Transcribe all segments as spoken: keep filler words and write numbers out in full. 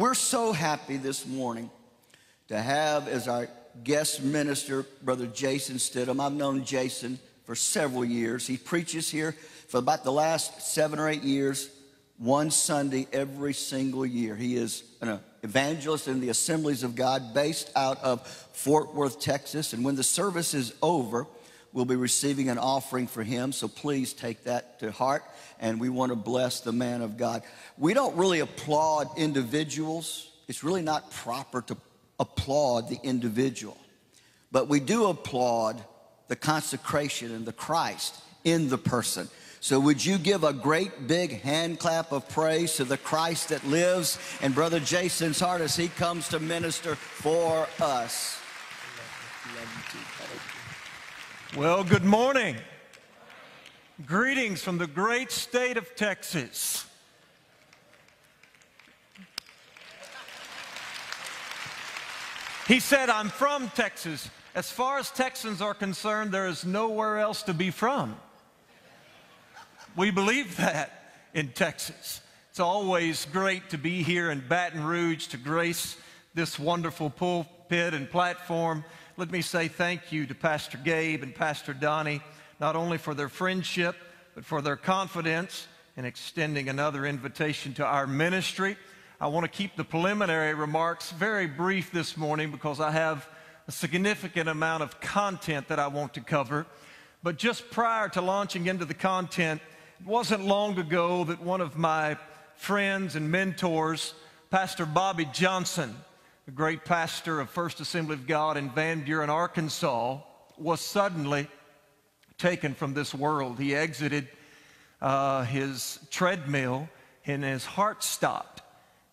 We're so happy this morning to have as our guest minister, Brother Jason Stidham. I've known Jason for several years. He preaches here for about the last seven or eight years, one Sunday every single year. He is an evangelist in the Assemblies of God based out of Fort Worth, Texas. And when the service is over, we'll be receiving an offering for him, so please take that to heart, and we want to bless the man of God. We don't really applaud individuals. It's really not proper to applaud the individual, but we do applaud the consecration and the Christ in the person. So would you give a great big hand clap of praise to the Christ that lives in Brother Jason's heart as he comes to minister for us. Well, good morning. Greetings from the great state of Texas. He said, I'm from Texas. As far as Texans are concerned, there is nowhere else to be from. We believe that in Texas. It's always great to be here in Baton Rouge to grace this wonderful pulpit and platform. Let me say thank you to Pastor Gabe and Pastor Donnie, not only for their friendship, but for their confidence in extending another invitation to our ministry. I want to keep the preliminary remarks very brief this morning because I have a significant amount of content that I want to cover. But just prior to launching into the content, it wasn't long ago that one of my friends and mentors, Pastor Bobby Johnson, the great pastor of First Assembly of God in Van Buren, Arkansas, was suddenly taken from this world. He exited uh, his treadmill and his heart stopped,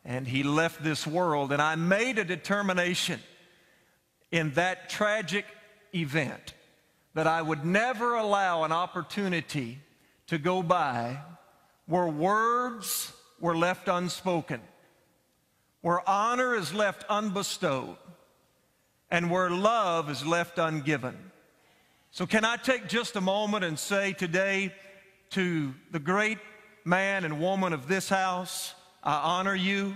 and he left this world. And I made a determination in that tragic event that I would never allow an opportunity to go by where words were left unspoken, where honor is left unbestowed, and where love is left ungiven. So can I take just a moment and say today to the great man and woman of this house, I honor you,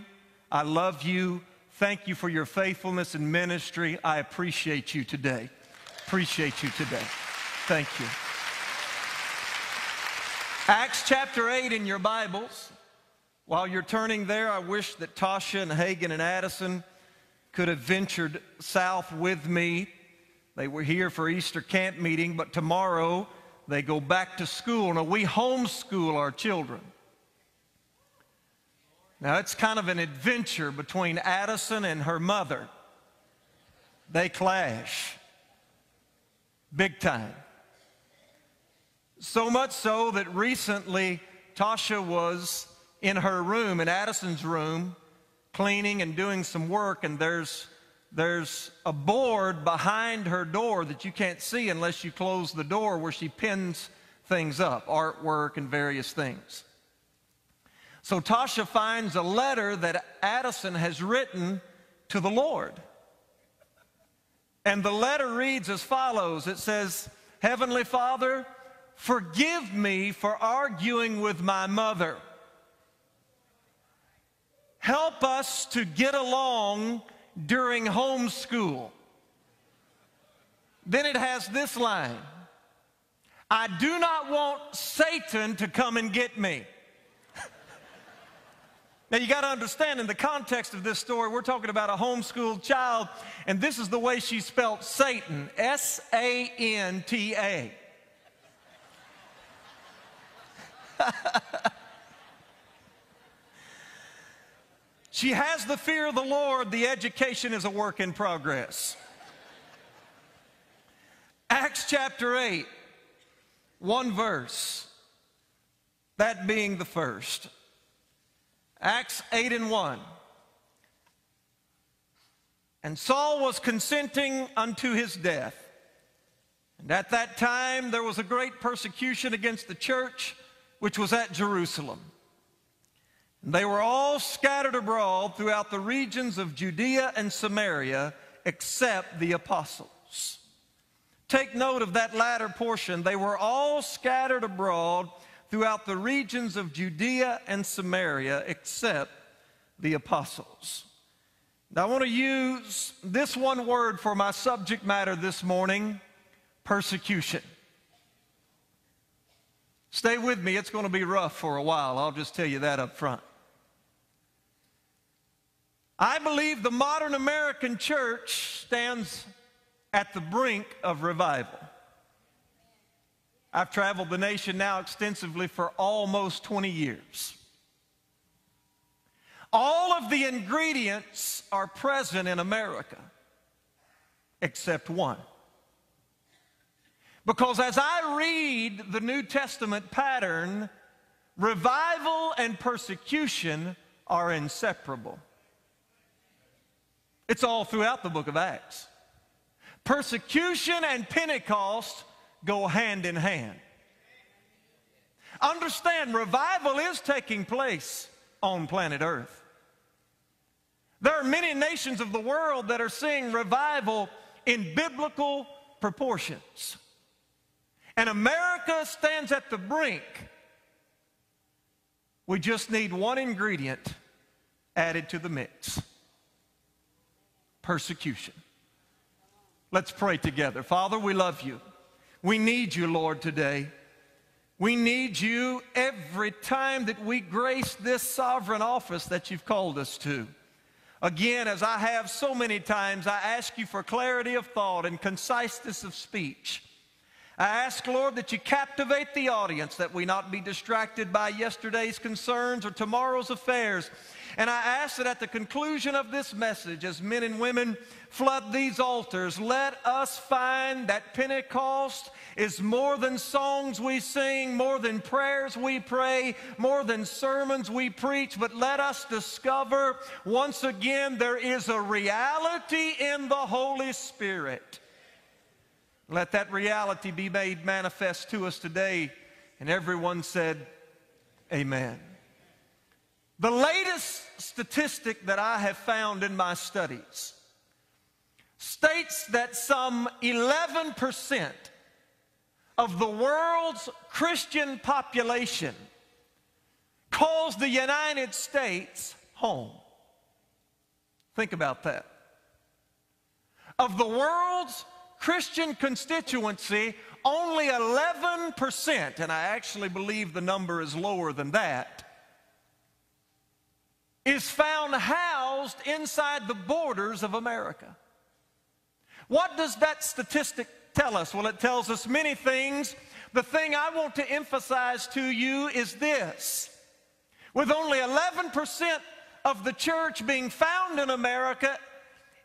I love you, thank you for your faithfulness in ministry, I appreciate you today. Appreciate you today. Thank you. Acts chapter eight in your Bibles. While you're turning there, I wish that Tasha and Hagen and Addison could have ventured south with me. They were here for Easter camp meeting, but tomorrow they go back to school. Now, we homeschool our children. Now, it's kind of an adventure between Addison and her mother. They clash big time. So much so that recently Tasha was in her room, in Addison's room, cleaning and doing some work, and there's, there's a board behind her door that you can't see unless you close the door where she pins things up, artwork and various things. So Tasha finds a letter that Addison has written to the Lord. And the letter reads as follows. It says, Heavenly Father, forgive me for arguing with my mother. Help us to get along during homeschool. Then it has this line, I do not want Satan to come and get me. Now you gotta understand, in the context of this story, we're talking about a homeschooled child, and this is the way she spelled Satan, S A N T A. She has the fear of the Lord. The education is a work in progress. Acts chapter eight, one verse, that being the first. Acts eight and one. And Saul was consenting unto his death. And at that time there was a great persecution against the church, which was at Jerusalem. They were all scattered abroad throughout the regions of Judea and Samaria, except the apostles. Take note of that latter portion. They were all scattered abroad throughout the regions of Judea and Samaria, except the apostles. Now, I want to use this one word for my subject matter this morning: persecution. Stay with me. It's going to be rough for a while. I'll just tell you that up front. I believe the modern American church stands at the brink of revival. I've traveled the nation now extensively for almost twenty years. All of the ingredients are present in America, except one. Because as I read the New Testament pattern, revival and persecution are inseparable. It's all throughout the book of Acts. Persecution and Pentecost go hand in hand. Understand, revival is taking place on planet Earth. There are many nations of the world that are seeing revival in biblical proportions. And America stands at the brink. We just need one ingredient added to the mix: persecution. Let's pray together. Father, we love you. We need you, Lord, today. We need you every time that we grace this sovereign office that you've called us to. Again, as I have so many times, I ask you for clarity of thought and conciseness of speech. I ask, Lord, that you captivate the audience, that we not be distracted by yesterday's concerns or tomorrow's affairs. And I ask that at the conclusion of this message, as men and women flood these altars, let us find that Pentecost is more than songs we sing, more than prayers we pray, more than sermons we preach, but let us discover once again there is a reality in the Holy Spirit. Let that reality be made manifest to us today. And everyone said, amen. The latest statistic that I have found in my studies states that some eleven percent of the world's Christian population calls the United States home. Think about that. Of the world's Christian constituency, only eleven percent, and I actually believe the number is lower than that, is found housed inside the borders of America. What does that statistic tell us? Well, it tells us many things. The thing I want to emphasize to you is this: with only eleven percent of the church being found in America,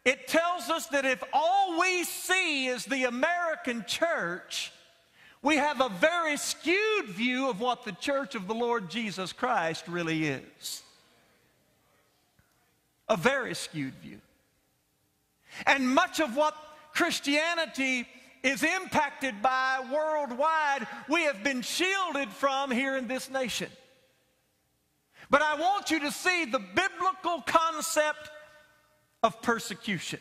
it tells us that if all we see is the American church, we have a very skewed view of what the church of the Lord Jesus Christ really is. A very skewed view. And much of what Christianity is impacted by worldwide, we have been shielded from here in this nation. But I want you to see the biblical concept of persecution.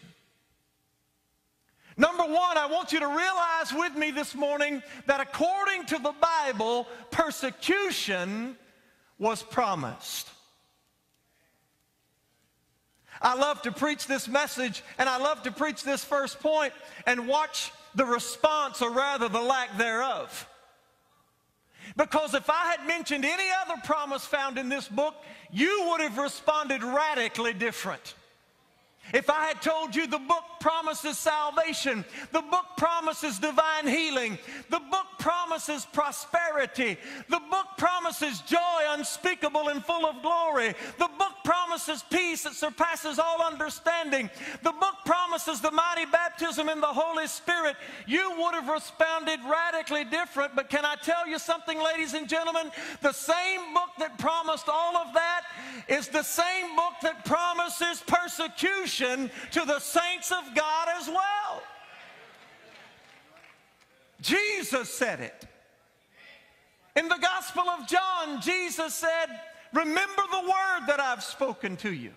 Number one, I want you to realize with me this morning that according to the Bible, persecution was promised. I love to preach this message, and I love to preach this first point and watch the response, or rather the lack thereof. Because if I had mentioned any other promise found in this book, you would have responded radically different. If I had told you the book promises salvation, the book promises divine healing, the book promises prosperity, the book promises joy unspeakable and full of glory, the book promises peace that surpasses all understanding, the book promises the mighty baptism in the Holy Spirit, you would have responded radically different. But can I tell you something, ladies and gentlemen? The same book that promised all of that is the same book that promises persecution to the saints of God as well. Jesus said it. In the Gospel of John, Jesus said, "Remember the word that I've spoken to you.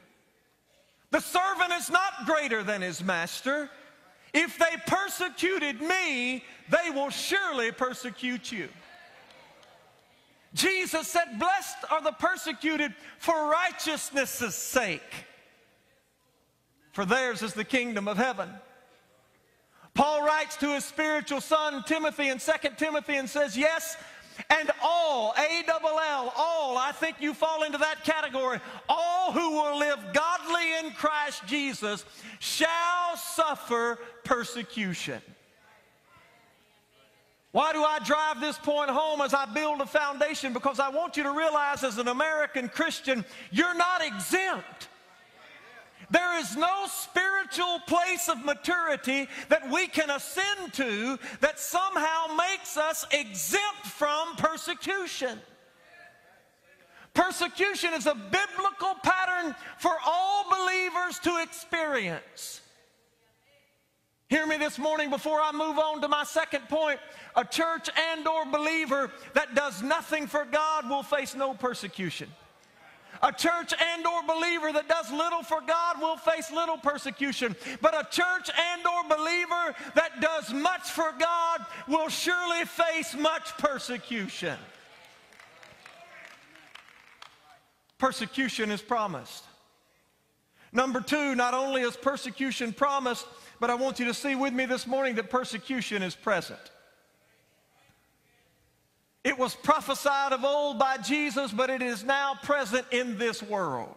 The servant is not greater than his master. If they persecuted me, they will surely persecute you." Jesus said, blessed are the persecuted for righteousness' sake, for theirs is the kingdom of heaven. Paul writes to his spiritual son Timothy in Second Timothy and says, yes, and all, A double L, all, I think you fall into that category, all who will live godly in Christ Jesus shall suffer persecution. Why do I drive this point home as I build a foundation? Because I want you to realize as an American Christian, you're not exempt. There is no spiritual place of maturity that we can ascend to that somehow makes us exempt from persecution. Persecution is a biblical pattern for all believers to experience. Hear me this morning before I move on to my second point. A church and/or believer that does nothing for God will face no persecution. A church and/or believer that does little for God will face little persecution. But a church and/or believer that does much for God will surely face much persecution. Persecution is promised. Number two, not only is persecution promised, but I want you to see with me this morning that persecution is present. It was prophesied of old by Jesus, but it is now present in this world.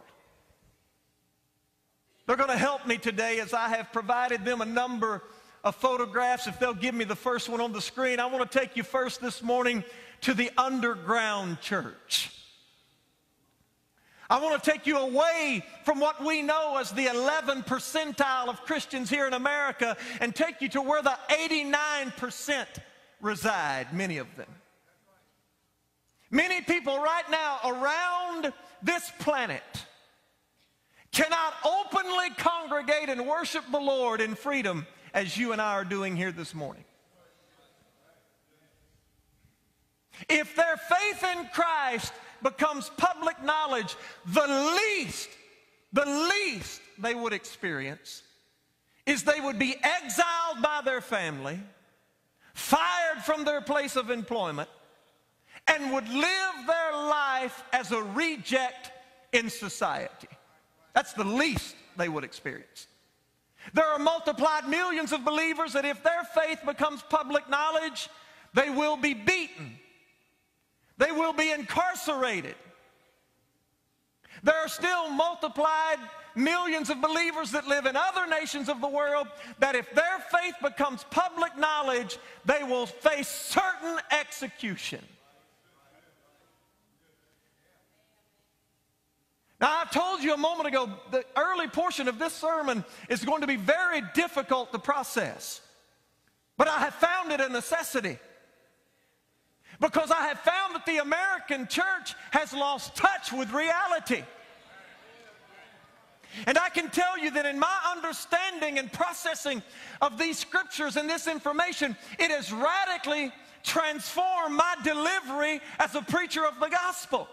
They're going to help me today as I have provided them a number of photographs. If they'll give me the first one on the screen, I want to take you first this morning to the underground church. I want to take you away from what we know as the eleven percentile of Christians here in America and take you to where the eighty-nine percent reside, many of them. Many people right now around this planet cannot openly congregate and worship the Lord in freedom as you and I are doing here this morning. If their faith in Christ becomes public knowledge, the least, the least they would experience is they would be exiled by their family, fired from their place of employment, and would live their life as a reject in society. That's the least they would experience. There are multiplied millions of believers that if their faith becomes public knowledge, they will be beaten. They will be incarcerated. There are still multiplied millions of believers that live in other nations of the world that if their faith becomes public knowledge, they will face certain execution. Now, I told you a moment ago, the early portion of this sermon is going to be very difficult to process. But I have found it a necessity, because I have found that the American church has lost touch with reality. And I can tell you that in my understanding and processing of these scriptures and this information, it has radically transformed my delivery as a preacher of the gospel.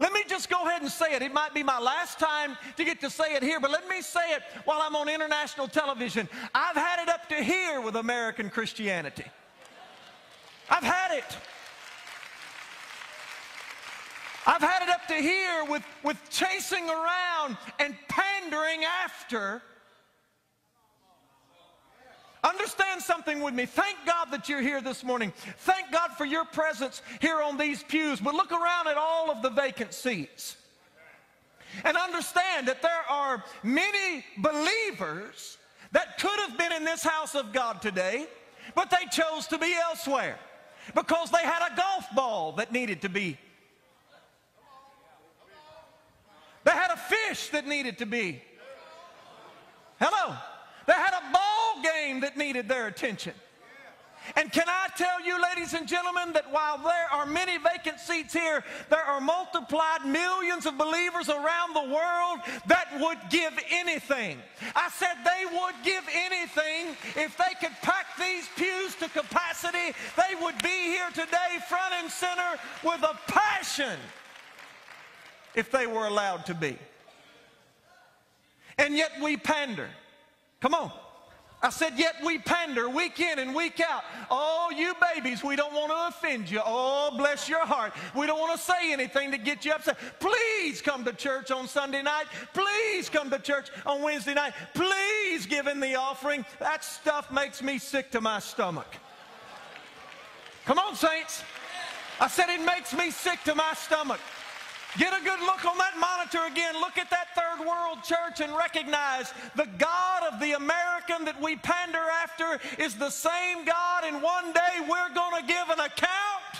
Let me just go ahead and say it. It might be my last time to get to say it here, but let me say it while I'm on international television. I've had it up to here with American Christianity. I've had it. I've had it up to here with, with chasing around and pandering after. Understand something with me. Thank God that you're here this morning. Thank God for your presence here on these pews. But look around at all of the vacant seats. And understand that there are many believers that could have been in this house of God today, but they chose to be elsewhere because they had a golf ball that needed to be. They had a fish that needed to be. Hello. They had a ball game that needed their attention. And can I tell you, ladies and gentlemen, that while there are many vacant seats here, there are multiplied millions of believers around the world that would give anything. I said they would give anything. If they could pack these pews to capacity, they would be here today front and center with a passion if they were allowed to be. And yet we pander. Come on. I said, yet we pander week in and week out. Oh, you babies, we don't want to offend you. Oh, bless your heart. We don't want to say anything to get you upset. Please come to church on Sunday night. Please come to church on Wednesday night. Please give in the offering. That stuff makes me sick to my stomach. Come on, saints. I said it makes me sick to my stomach. Get a good look on that monitor again. Look at that third world church and recognize the God of the American that we pander after is the same God, and one day we're going to give an account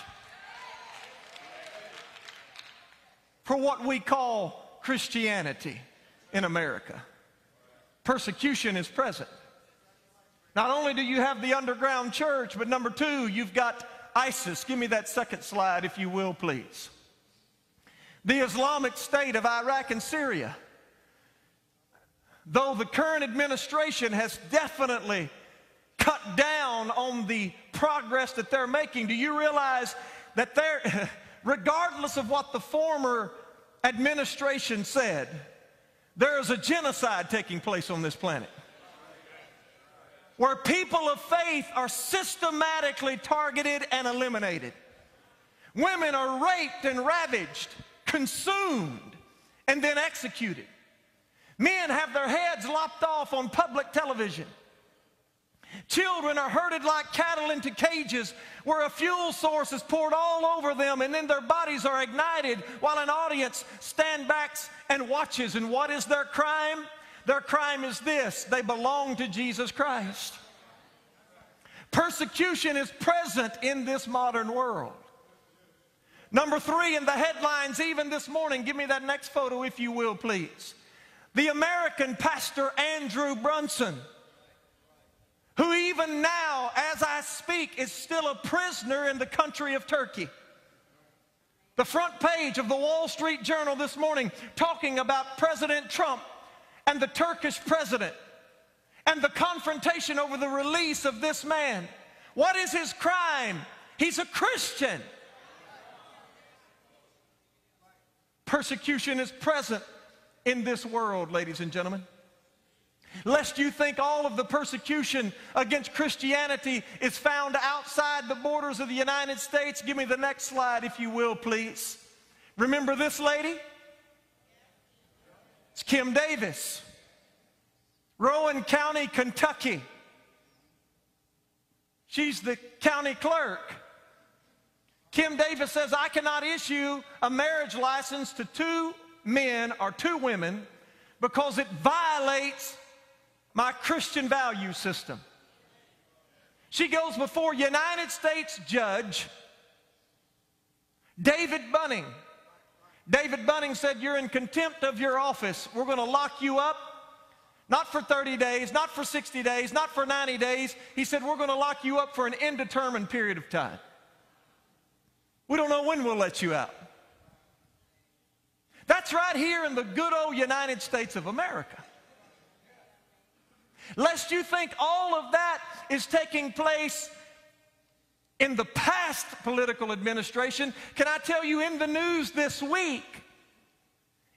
for what we call Christianity in America. Persecution is present. Not only do you have the underground church, but number two, you've got ISIS. Give me that second slide, if you will, please. The Islamic State of Iraq and Syria. Though the current administration has definitely cut down on the progress that they're making, do you realize that they're, regardless of what the former administration said, there is a genocide taking place on this planet, where people of faith are systematically targeted and eliminated. Women are raped and ravaged, consumed, and then executed. Men have their heads lopped off on public television. Children are herded like cattle into cages where a fuel source is poured all over them, and then their bodies are ignited while an audience stands back and watches. And what is their crime? Their crime is this: they belong to Jesus Christ. Persecution is present in this modern world. Number three, in the headlines even this morning, give me that next photo if you will, please. The American pastor Andrew Brunson, who even now, as I speak, is still a prisoner in the country of Turkey. The front page of the Wall Street Journal this morning talking about President Trump and the Turkish president and the confrontation over the release of this man. What is his crime? He's a Christian. Persecution is present in this world, ladies and gentlemen. Lest you think all of the persecution against Christianity is found outside the borders of the United States, give me the next slide, if you will, please. Remember this lady? It's Kim Davis, Rowan County, Kentucky. She's the county clerk. Kim Davis says, I cannot issue a marriage license to two men or two women because it violates my Christian value system. She goes before United States Judge David Bunning. David Bunning said, you're in contempt of your office. We're going to lock you up, not for thirty days, not for sixty days, not for ninety days. He said, we're going to lock you up for an indeterminate period of time. We don't know when we'll let you out. That's right here in the good old United States of America. Lest you think all of that is taking place in the past political administration, can I tell you, in the news this week,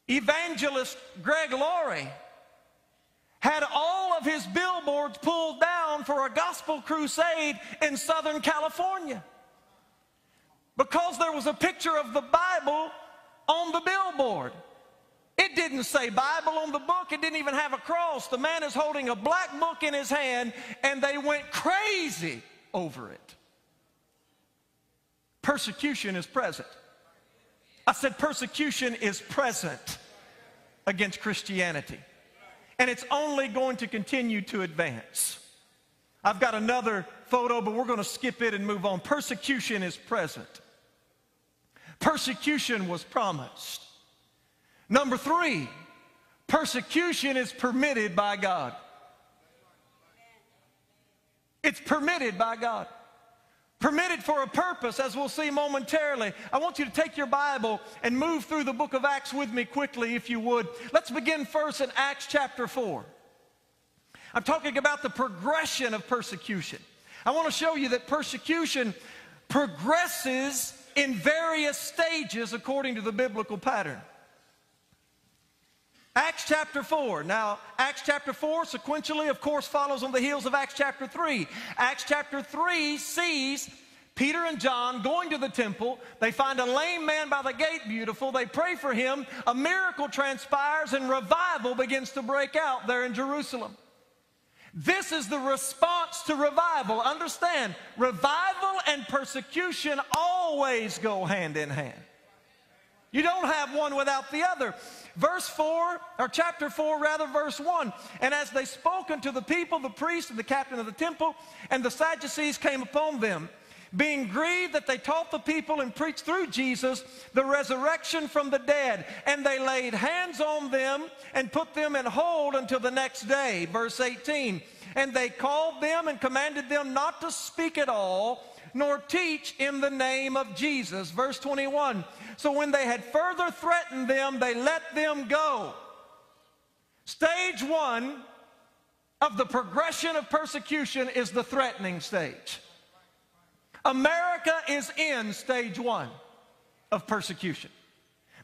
evangelist Greg Laurie had all of his billboards pulled down for a gospel crusade in Southern California, because there was a picture of the Bible on the billboard. It didn't say Bible on the book. It didn't even have a cross. The man is holding a black book in his hand, and they went crazy over it. Persecution is present. I said persecution is present against Christianity, and it's only going to continue to advance. I've got another photo, but we're going to skip it and move on. Persecution is present. Persecution was promised. Number three, persecution is permitted by God. It's permitted by God. Permitted for a purpose, as we'll see momentarily. I want you to take your Bible and move through the book of Acts with me quickly, if you would. Let's begin first in Acts chapter four. I'm talking about the progression of persecution. I want to show you that persecution progresses in various stages according to the biblical pattern. Acts chapter four. Now, Acts chapter four sequentially, of course, follows on the heels of Acts chapter three. Acts chapter three sees Peter and John going to the temple. They find a lame man by the gate, beautiful. They pray for him. A miracle transpires, and revival begins to break out there in Jerusalem. This is the response to revival. Understand, revival and persecution always go hand in hand. You don't have one without the other. Verse four, or chapter four, rather, verse one. And as they spoke unto the people, the priest and the captain of the temple, and the Sadducees came upon them, being grieved that they taught the people and preached through Jesus the resurrection from the dead. And they laid hands on them and put them in hold until the next day. Verse eighteen. And they called them and commanded them not to speak at all, nor teach in the name of Jesus. Verse twenty-one. So when they had further threatened them, they let them go. Stage one of the progression of persecution is the threatening stage. America is in stage one of persecution.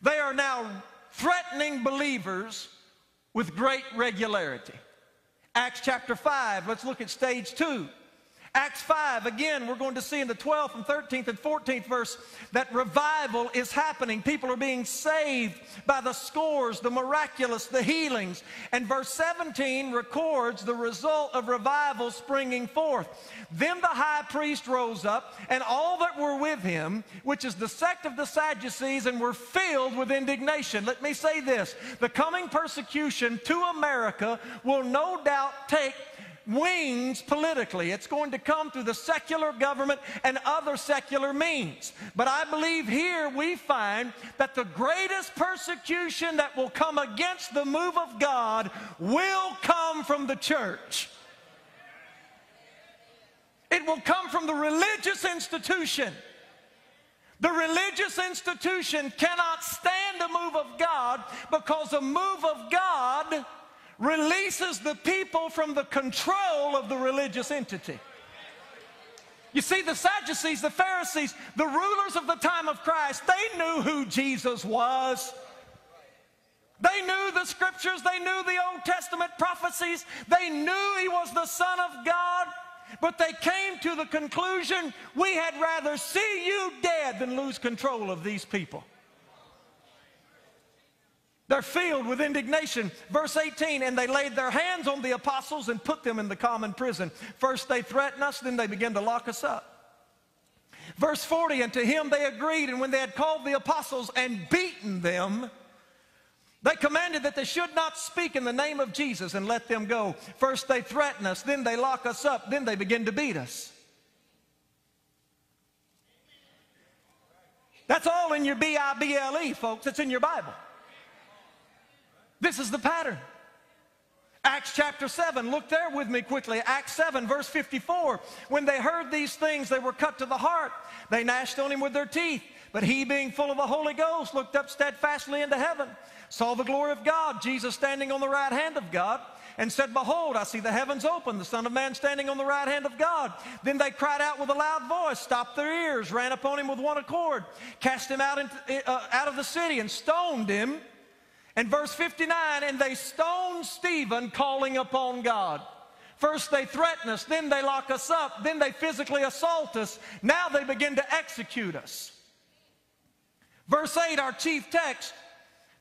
They are now threatening believers with great regularity. Acts chapter five, let's look at stage two. Acts five, again, we're going to see in the twelfth and thirteenth and fourteenth verse that revival is happening. People are being saved by the scores, the miraculous, the healings. And verse seventeen records the result of revival springing forth. Then the high priest rose up, and all that were with him, which is the sect of the Sadducees, and were filled with indignation. Let me say this. The coming persecution to America will no doubt take wings politically. It's going to come through the secular government and other secular means. But I believe here we find that the greatest persecution that will come against the move of God will come from the church. It will come from the religious institution. The religious institution cannot stand the move of God because the move of God releases the people from the control of the religious entity. You see, the Sadducees, the Pharisees, the rulers of the time of Christ, they knew who Jesus was. They knew the scriptures. They knew the Old Testament prophecies. They knew he was the Son of God. But they came to the conclusion, we had rather see you dead than lose control of these people. They're filled with indignation. Verse eighteen, and they laid their hands on the apostles and put them in the common prison. First they threatened us, then they began to lock us up. Verse forty, and to him they agreed, and when they had called the apostles and beaten them, they commanded that they should not speak in the name of Jesus and let them go. First they threaten us, then they lock us up, then they begin to beat us. That's all in your B I B L E, folks. It's in your Bible. This is the pattern. Acts chapter seven, look there with me quickly. Acts seven, verse fifty-four. When they heard these things, they were cut to the heart. They gnashed on him with their teeth. But he, being full of the Holy Ghost, looked up steadfastly into heaven, saw the glory of God, Jesus standing on the right hand of God, and said, Behold, I see the heavens open, the Son of Man standing on the right hand of God. Then they cried out with a loud voice, stopped their ears, ran upon him with one accord, cast him out, into, uh, out of the city, and stoned him. And verse fifty-nine, and they stoned Stephen, calling upon God. First they threaten us, then they lock us up, then they physically assault us. Now they begin to execute us. Verse eight, our chief text,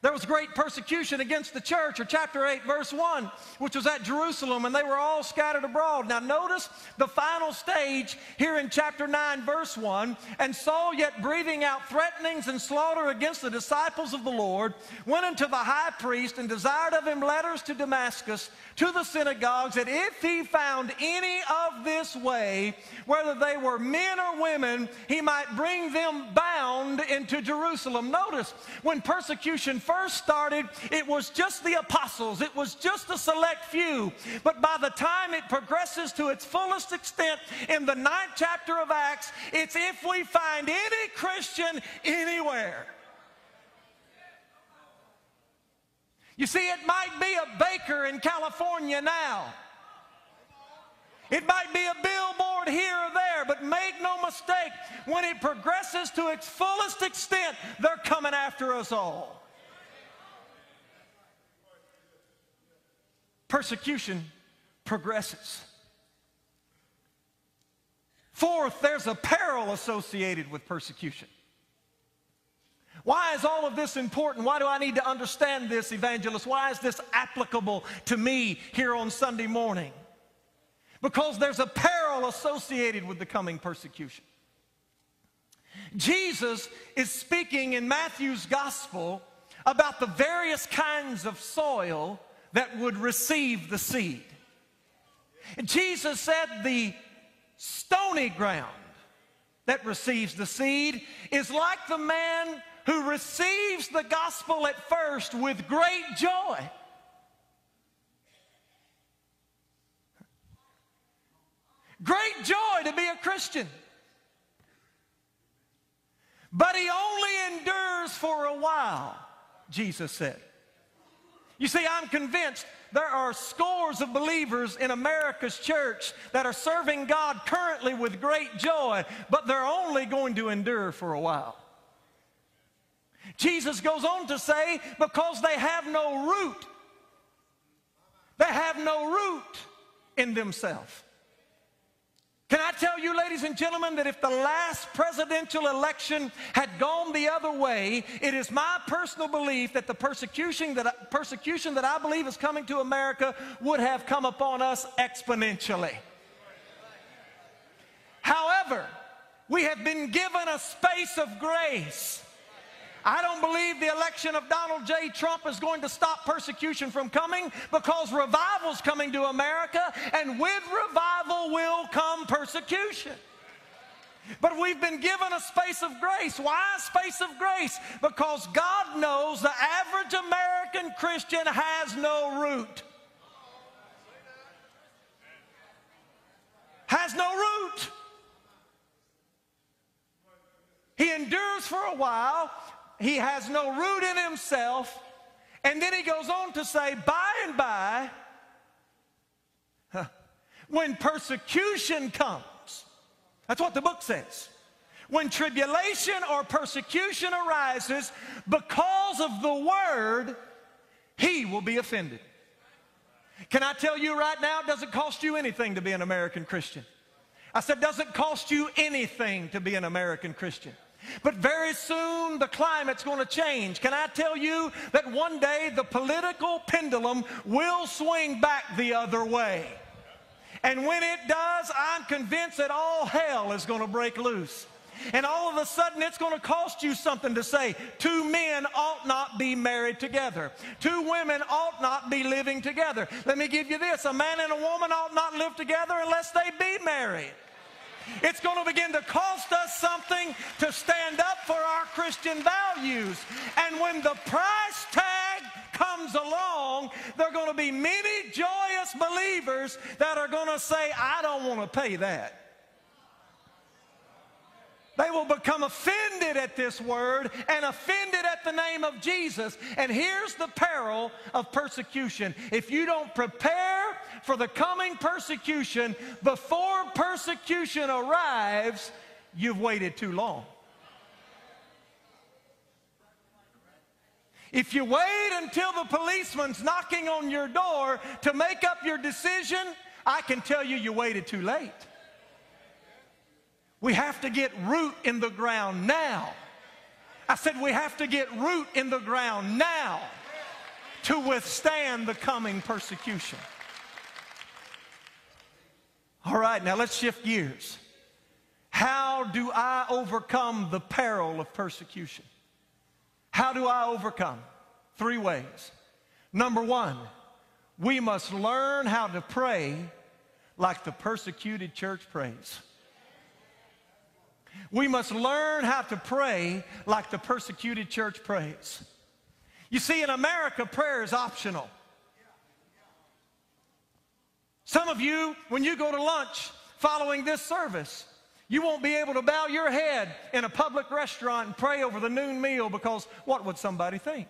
there was great persecution against the church, or chapter eight, verse one, which was at Jerusalem, and they were all scattered abroad. Now notice the final stage here in chapter nine, verse one, and Saul, yet breathing out threatenings and slaughter against the disciples of the Lord, went unto the high priest and desired of him letters to Damascus, to the synagogues, that if he found any of this way, whether they were men or women, he might bring them bound into Jerusalem. Notice, when persecution first first started, it was just the apostles. It was just a select few. But by the time it progresses to its fullest extent in the ninth chapter of Acts, it's if we find any Christian anywhere. You see, it might be a baker in California now. It might be a billboard here or there, but make no mistake, when it progresses to its fullest extent, they're coming after us all. persecution progresses. Fourth, there's a peril associated with persecution. Why is all of this important? Why do I need to understand this, evangelist? Why is this applicable to me here on Sunday morning? Because there's a peril associated with the coming persecution. Jesus is speaking in Matthew's gospel about the various kinds of soil that would receive the seed. Jesus said the stony ground that receives the seed is like the man who receives the gospel at first with great joy. Great joy to be a Christian. But he only endures for a while, Jesus said. You see, I'm convinced there are scores of believers in America's church that are serving God currently with great joy, but they're only going to endure for a while. Jesus goes on to say, because they have no root. They have no root in themselves. Can I tell you, ladies and gentlemen, that if the last presidential election had gone the other way, it is my personal belief that the persecution that, I, persecution that I believe is coming to America would have come upon us exponentially. However, we have been given a space of grace. I don't believe the election of Donald J. Trump is going to stop persecution from coming, because revival's coming to America, and with revival will come persecution. But we've been given a space of grace. Why a space of grace? Because God knows the average American Christian has no root. Has no root. He endures for a while. He has no root in himself. And then he goes on to say, by and by, huh, when persecution comes, that's what the book says, when tribulation or persecution arises because of the word, he will be offended. Can I tell you right now, it doesn't cost you anything to be an American Christian. I said, it doesn't cost you anything to be an American Christian. But very soon the climate's going to change. Can I tell you that one day the political pendulum will swing back the other way? And when it does, I'm convinced that all hell is going to break loose. And all of a sudden, it's going to cost you something to say, two men ought not be married together. Two women ought not be living together. Let me give you this. A man and a woman ought not live together unless they be married. It's going to begin to cost us something to stand up for our Christian values. And when the price tag comes along, there are going to be many joyous believers that are going to say, I don't want to pay that. They will become offended at this word and offended at the name of Jesus. And here's the peril of persecution. If you don't prepare for the coming persecution before persecution arrives, you've waited too long. If you wait until the policeman's knocking on your door to make up your decision, I can tell you you waited too late. We have to get root in the ground now. I said we have to get root in the ground now to withstand the coming persecution. All right, now let's shift gears. How do I overcome the peril of persecution? How do I overcome? Three ways. Number one, we must learn how to pray like the persecuted church prays. We must learn how to pray like the persecuted church prays. You see, in America, prayer is optional. Some of you, when you go to lunch following this service, you won't be able to bow your head in a public restaurant and pray over the noon meal, because what would somebody think?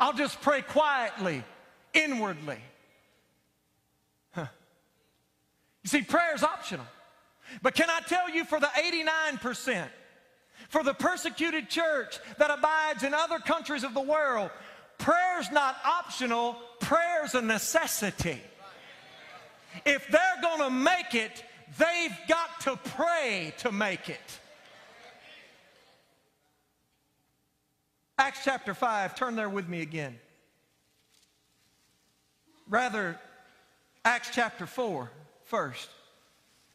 I'll just pray quietly, inwardly. You see, prayer is optional. But can I tell you, for the eighty-nine percent For the persecuted church that abides in other countries of the world, prayer's not optional, prayer's a necessity. If they're going to make it, they've got to pray to make it. Acts chapter five, turn there with me again. Rather, Acts chapter four first.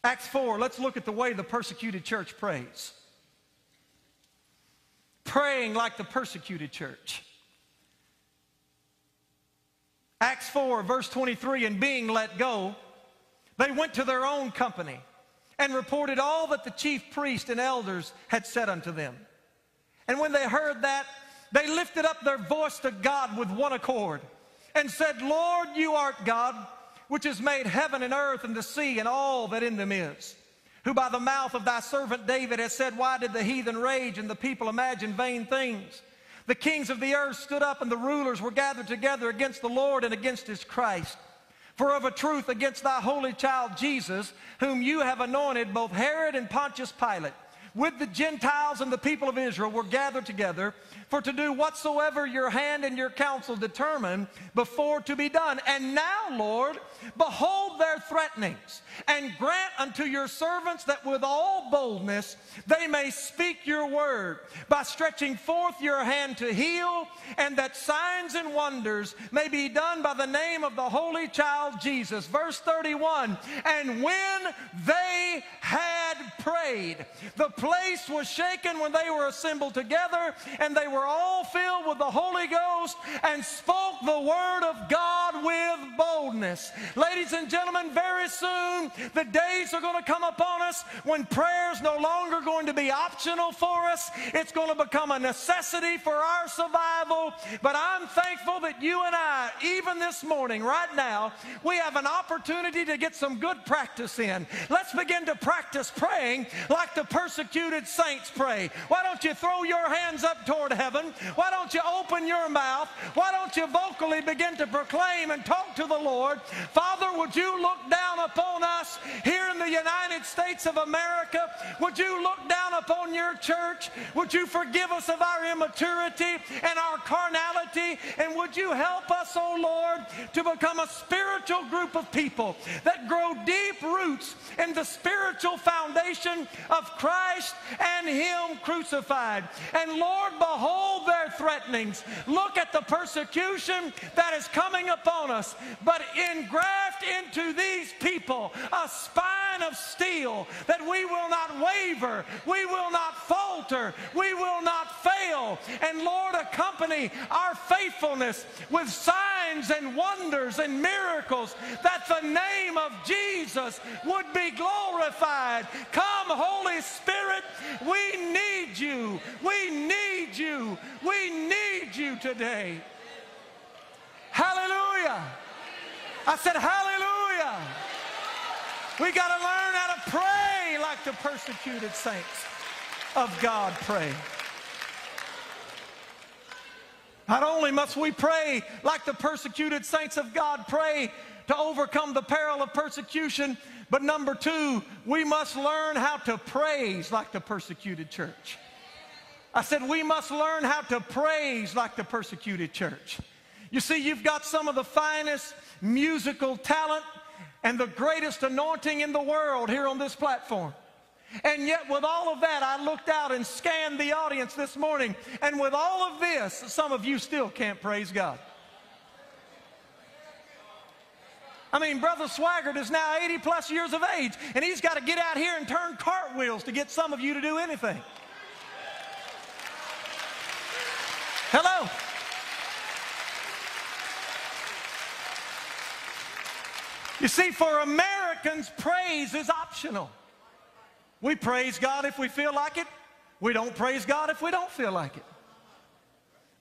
Acts four, let's look at the way the persecuted church prays. Praying like the persecuted church. Acts four, verse twenty-three, and being let go, they went to their own company and reported all that the chief priests and elders had said unto them. And when they heard that, they lifted up their voice to God with one accord and said, Lord, you art God, which has made heaven and earth and the sea and all that in them is, who by the mouth of thy servant David has said, why did the heathen rage and the people imagine vain things? The kings of the earth stood up and the rulers were gathered together against the Lord and against his Christ. For of a truth against thy holy child Jesus, whom you have anointed, both Herod and Pontius Pilate, with the Gentiles and the people of Israel were gathered together, for to do whatsoever your hand and your counsel determined before to be done. And now, Lord, behold their threatenings, and grant unto your servants that with all boldness they may speak your word by stretching forth your hand to heal, and that signs and wonders may be done by the name of the holy child Jesus. Verse thirty-one, and when they had prayed, the place was shaken when they were assembled together, and they were all filled with the Holy Ghost and spoke the word of God with boldness. Ladies and gentlemen, very soon the days are going to come upon us when prayer is no longer going to be optional for us. It's going to become a necessity for our survival. But I'm thankful that you and I, even this morning, right now, we have an opportunity to get some good practice in. Let's begin to practice praying like the persecuted saints pray. Why don't you throw your hands up toward heaven? Why don't you open your mouth? Why don't you vocally begin to proclaim and talk to the Lord? Father, would you look down upon us here in the United States of America? Would you look down upon your church? Would you forgive us of our immaturity and our carnality? And would you help us, oh Lord, to become a spiritual group of people that grow deep roots in the spiritual foundation of Christ and him crucified. And Lord, behold their threatenings. Look at the persecution that is coming upon us, but engraft into these people a spine of steel that we will not waver, we will not falter, we will not fail. And Lord, accompany our faithfulness with signs and wonders and miracles, that the name of Jesus would be glorified. Come, Holy Spirit. We need you. We need you. We need you today. Hallelujah. I said hallelujah. We got to learn how to pray like the persecuted saints of God pray. Not only must we pray like the persecuted saints of God pray to overcome the peril of persecution, but number two, we must learn how to praise like the persecuted church. I said we must learn how to praise like the persecuted church. You see, you've got some of the finest musical talent and the greatest anointing in the world here on this platform. And yet with all of that, I looked out and scanned the audience this morning, and with all of this, some of you still can't praise God. I mean, Brother Swaggart is now eighty plus years of age, and he's got to get out here and turn cartwheels to get some of you to do anything. Hello. You see, for Americans, praise is optional. We praise God if we feel like it. We don't praise God if we don't feel like it.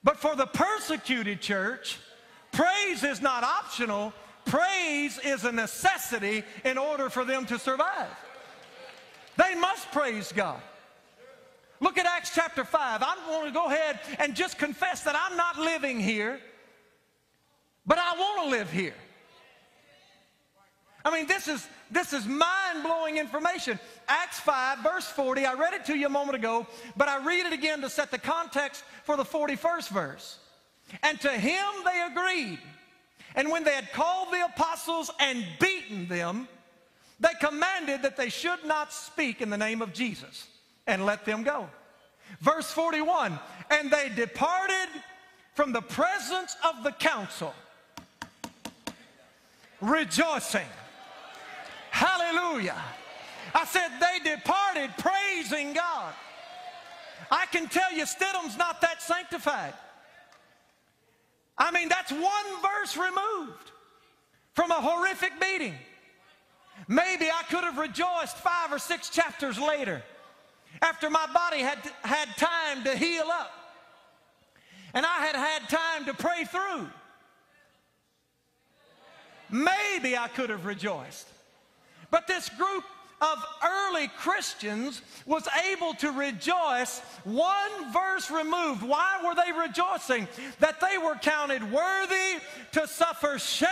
But for the persecuted church, praise is not optional. Praise is a necessity in order for them to survive. They must praise God. Look at Acts chapter five. I want to go ahead and just confess that I'm not living here, but I want to live here. I mean, this is, this is mind-blowing information. Acts five, verse forty. I read it to you a moment ago, but I read it again to set the context for the forty-first verse. And to him they agreed. And when they had called the apostles and beaten them, they commanded that they should not speak in the name of Jesus, and let them go. Verse forty-one, and they departed from the presence of the council, rejoicing. Hallelujah. I said they departed praising God. I can tell you Stidham's not that sanctified. I mean, that's one verse removed from a horrific beating. Maybe I could have rejoiced five or six chapters later after my body had, had time to heal up and I had had time to pray through. Maybe I could have rejoiced. But this group of early Christians was able to rejoice one verse removed. Why were they rejoicing? That they were counted worthy to suffer shame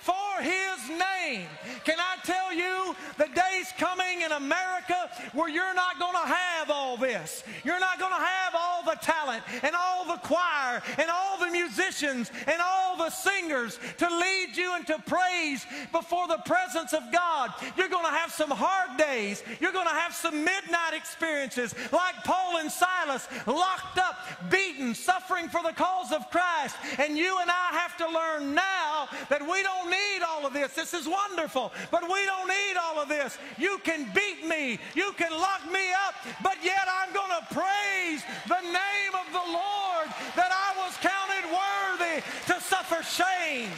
for his name. Can I tell you, the day's coming in America where you're not going to have all this. You're not going to have all the talent and all the choir and all the musicians and all the singers to lead you into praise before the presence of God. You're going to have some hard days. You're going to have some midnight experiences like Paul and Silas, locked up, beaten, suffering for the cause of Christ. And you and I have to learn now that we don't need all of this. This is wonderful, but we don't need all of this. You can beat me, you can lock me up, but yet I'm going to praise the name of the Lord, that I was counted worthy to suffer shame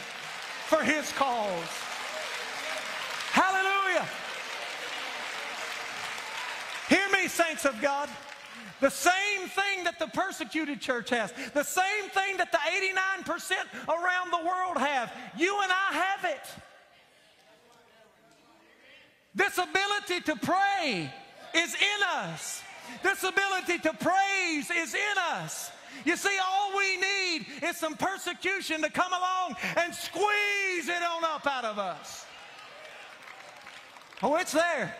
for his cause. Hallelujah. Hear me, saints of God. The same thing that the persecuted church has, the same thing that the eighty-nine percent around the world have, you and I have it. This ability to pray is in us. This ability to praise is in us. You see, all we need is some persecution to come along and squeeze it on up out of us. Oh, it's there.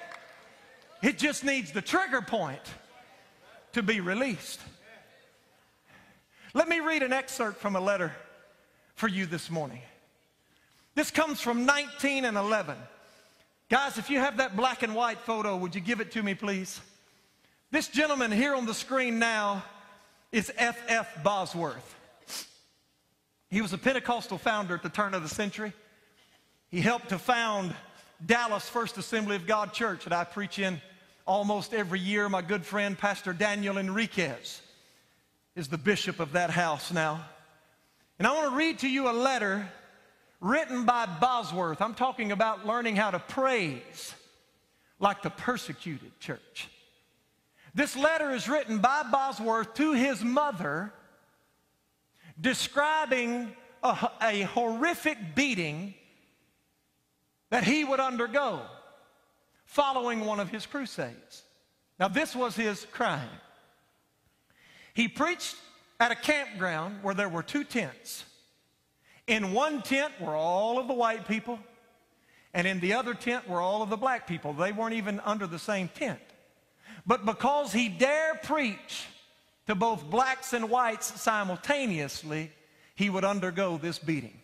It just needs the trigger point to be released. Let me read an excerpt from a letter for you this morning. This comes from nineteen and eleven. Guys, if you have that black and white photo, would you give it to me, please? This gentleman here on the screen now is F F Bosworth. He was a Pentecostal founder at the turn of the century. He helped to found Dallas First Assembly of God Church that I preach in almost every year. My good friend, Pastor Daniel Enriquez, is the bishop of that house now. And I want to read to you a letter written by Bosworth. I'm talking about learning how to praise like the persecuted church. This letter is written by Bosworth to his mother, describing a, a horrific beating that he would undergo following one of his crusades. Now, this was his crime. He preached at a campground where there were two tents. In one tent were all of the white people, and in the other tent were all of the black people. They weren't even under the same tent. But because he dare preach to both blacks and whites simultaneously, he would undergo this beating.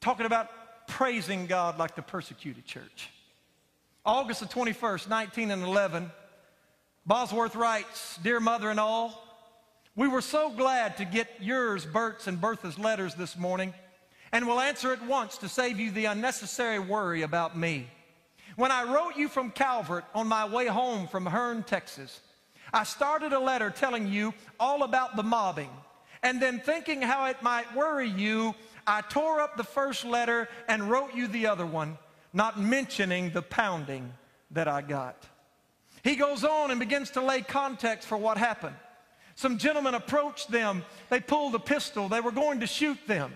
Talking about praising God like the persecuted church. August the twenty-first, nineteen and eleven, Bosworth writes, "Dear mother and all, we were so glad to get yours, Bert's and Bertha's letters this morning, and will answer at once to save you the unnecessary worry about me. When I wrote you from Calvert on my way home from Hearn, Texas, I started a letter telling you all about the mobbing, and then thinking how it might worry you, I tore up the first letter and wrote you the other one, not mentioning the pounding that I got." He goes on and begins to lay context for what happened. Some gentlemen approached them. They pulled a pistol. They were going to shoot them.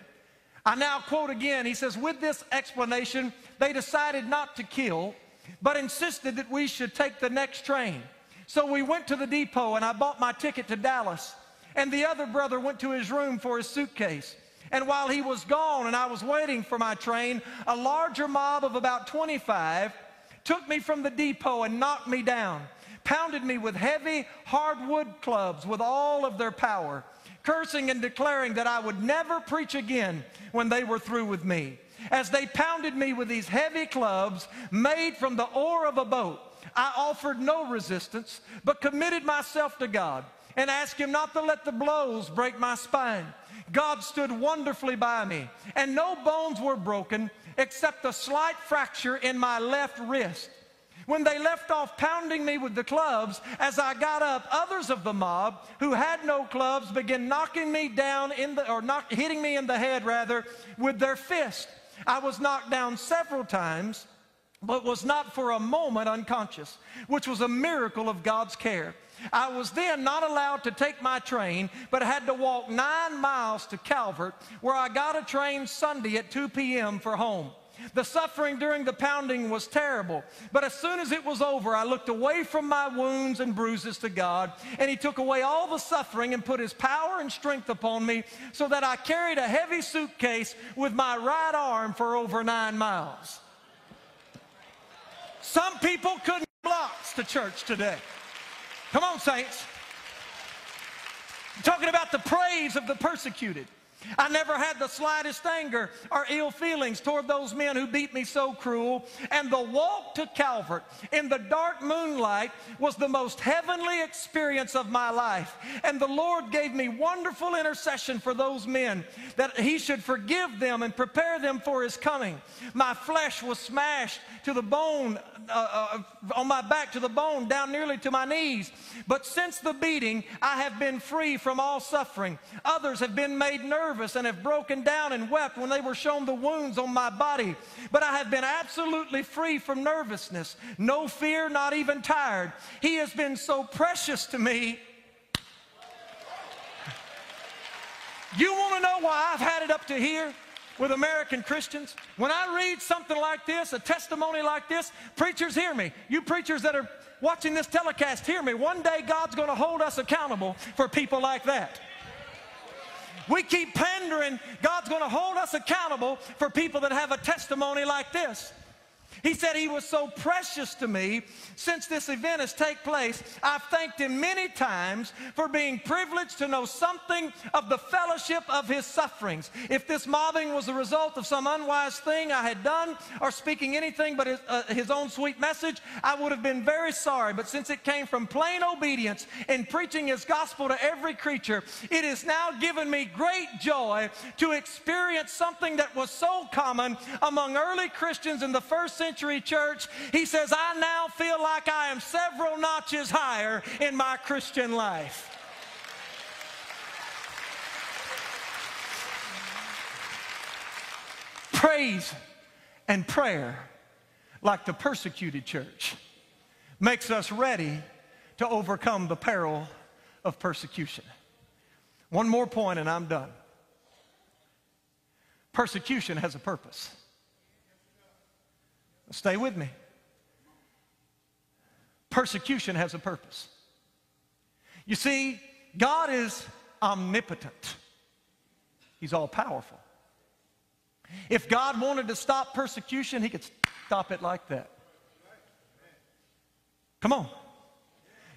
I now quote again. He says, "With this explanation, they decided not to kill, but insisted that we should take the next train. So we went to the depot, and I bought my ticket to Dallas, and the other brother went to his room for his suitcase. And while he was gone and I was waiting for my train, a larger mob of about twenty-five took me from the depot and knocked me down, pounded me with heavy hardwood clubs with all of their power, cursing and declaring that I would never preach again when they were through with me. As they pounded me with these heavy clubs made from the oar of a boat, I offered no resistance, but committed myself to God and asked him not to let the blows break my spine. God stood wonderfully by me, and no bones were broken except a slight fracture in my left wrist. When they left off pounding me with the clubs, as I got up, others of the mob who had no clubs began knocking me down in the, or knock, hitting me in the head rather, with their fist. I was knocked down several times, but was not for a moment unconscious, which was a miracle of God's care. I was then not allowed to take my train, but had to walk nine miles to Calvert, where I got a train Sunday at two p m for home. The suffering during the pounding was terrible, but as soon as it was over, I looked away from my wounds and bruises to God, and he took away all the suffering and put his power and strength upon me, so that I carried a heavy suitcase with my right arm for over nine miles. Some people couldn't blocks to church today. Come on, saints. I'm talking about the praise of the persecuted. I never had the slightest anger or ill feelings toward those men who beat me so cruel. And the walk to Calvert in the dark moonlight was the most heavenly experience of my life. And the Lord gave me wonderful intercession for those men, that he should forgive them and prepare them for his coming. My flesh was smashed to the bone, uh, uh, on my back to the bone, down nearly to my knees. But since the beating, I have been free from all suffering. Others have been made nervous and have broken down and wept when they were shown the wounds on my body. But I have been absolutely free from nervousness, no fear, not even tired. He has been so precious to me. You want to know why I've had it up to here with American Christians? When I read something like this, a testimony like this, preachers, hear me. You preachers that are watching this telecast, hear me. One day God's going to hold us accountable for people like that. We keep pandering. God's going to hold us accountable for people that have a testimony like this. He said he was so precious to me. Since this event has taken place, I've thanked him many times for being privileged to know something of the fellowship of his sufferings. If this mobbing was the result of some unwise thing I had done or speaking anything but his, uh, his own sweet message, I would have been very sorry. But since it came from plain obedience in preaching his gospel to every creature, it has now given me great joy to experience something that was so common among early Christians in the first century church. He says, I now feel like I am several notches higher in my Christian life. Praise and prayer, like the persecuted church, makes us ready to overcome the peril of persecution. One more point and I'm done. Persecution has a purpose. Stay with me. Persecution has a purpose. You see, God is omnipotent. He's all-powerful. If God wanted to stop persecution, he could stop it like that. Come on.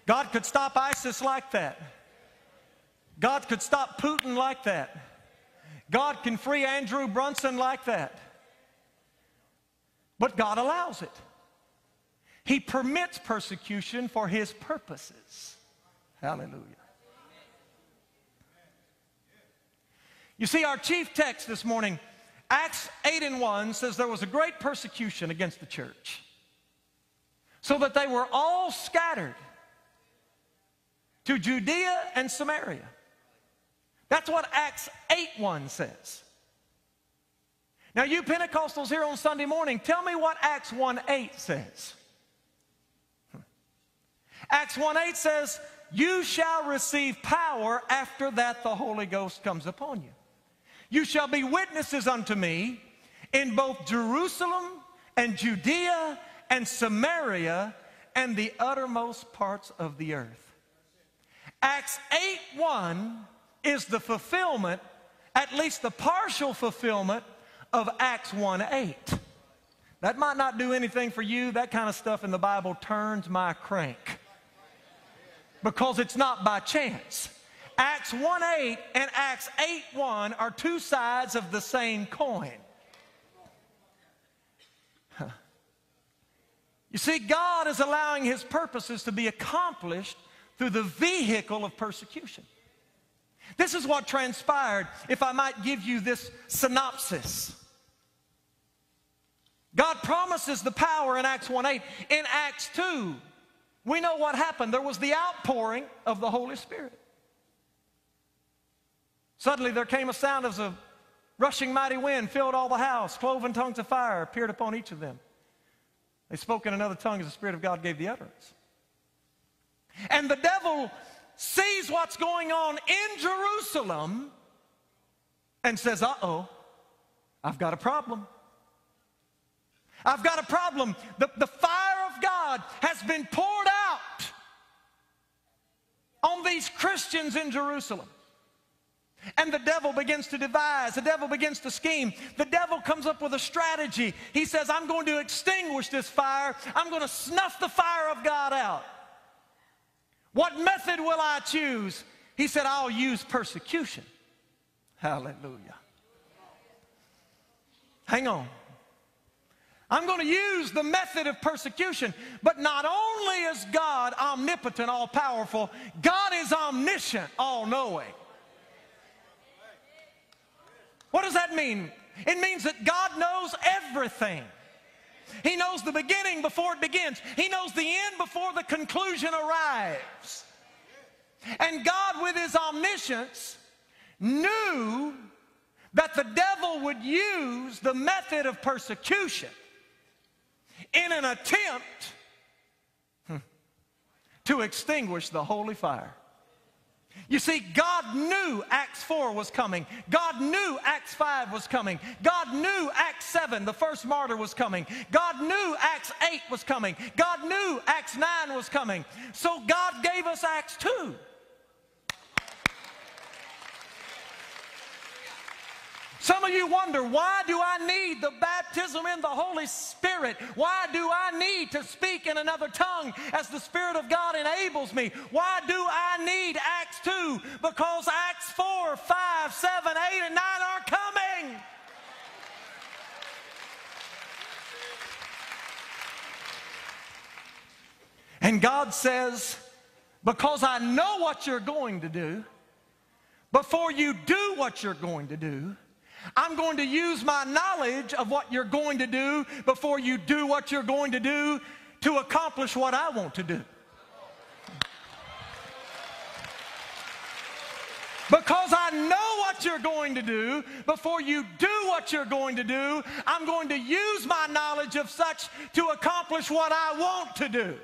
God could stop ISIS like that. God could stop Putin like that. God can free Andrew Brunson like that. But God allows it. He permits persecution for his purposes. Hallelujah. You see, our chief text this morning, Acts eight and one, says there was a great persecution against the church, so that they were all scattered to Judea and Samaria. That's what Acts eight one says. Now, you Pentecostals here on Sunday morning, tell me what Acts one eight says. Acts one eight says, you shall receive power after that the Holy Ghost comes upon you. You shall be witnesses unto me in both Jerusalem and Judea and Samaria and the uttermost parts of the earth. Acts eight one is the fulfillment at least the partial fulfillment of Acts one eight. That might not do anything for you. That kind of stuff in the Bible turns my crank, because it's not by chance. Acts one eight and Acts eight one are two sides of the same coin. Huh. You see, God is allowing His purposes to be accomplished through the vehicle of persecution. This is what transpired, if I might give you this synopsis. God promises the power in Acts one eight. In Acts two, we know what happened. There was the outpouring of the Holy Spirit. Suddenly there came a sound as a rushing mighty wind, filled all the house. Cloven tongues of fire appeared upon each of them. They spoke in another tongue as the Spirit of God gave the utterance. And the devil sees what's going on in Jerusalem and says, uh-oh, I've got a problem. I've got a problem. The, the fire of God has been poured out on these Christians in Jerusalem. And the devil begins to devise. The devil begins to scheme. The devil comes up with a strategy. He says, I'm going to extinguish this fire. I'm going to snuff the fire of God out. What method will I choose? He said, I'll use persecution. Hallelujah. Hang on. I'm going to use the method of persecution. But not only is God omnipotent, all-powerful, God is omniscient, all-knowing. What does that mean? It means that God knows everything. He knows the beginning before it begins. He knows the end before the conclusion arrives. And God, with His omniscience, knew that the devil would use the method of persecution in an attempt to extinguish the holy fire. You see, God knew Acts four was coming. God knew Acts five was coming. God knew Acts seven, the first martyr, was coming. God knew Acts eight was coming. God knew Acts nine was coming. So God gave us Acts two. Some of you wonder, why do I need the baptism in the Holy Spirit? Why do I need to speak in another tongue as the Spirit of God enables me? Why do I need Acts two? Because Acts four, five, seven, eight, and nine are coming. And God says, because I know what you're going to do, before you do what you're going to do, I'm going to use my knowledge of what you're going to do before you do what you're going to do to accomplish what I want to do. Because I know what you're going to do, before you do what you're going to do, I'm going to use my knowledge of such to accomplish what I want to do.